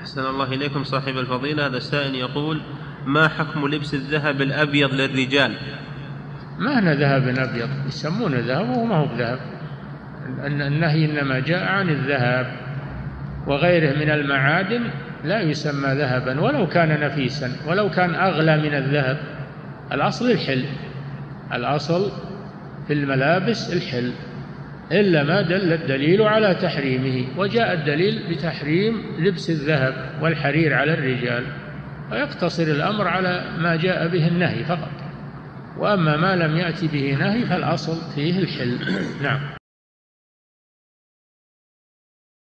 أحسن الله إليكم صاحب الفضيلة. هذا السائل يقول: ما حكم لبس الذهب الأبيض للرجال؟ ما هنا ذهب أبيض، يسمونه ذهب وما هو ذهب. النهي إنما جاء عن الذهب وغيره من المعادن، لا يسمى ذهبا ولو كان نفيسا، ولو كان أغلى من الذهب. الأصل الحل، الأصل في الملابس الحل، إلا ما دل الدليل على تحريمه، وجاء الدليل بتحريم لبس الذهب والحرير على الرجال، ويقتصر الأمر على ما جاء به النهي فقط، وأما ما لم يأتي به نهي فالأصل فيه الحل. نعم.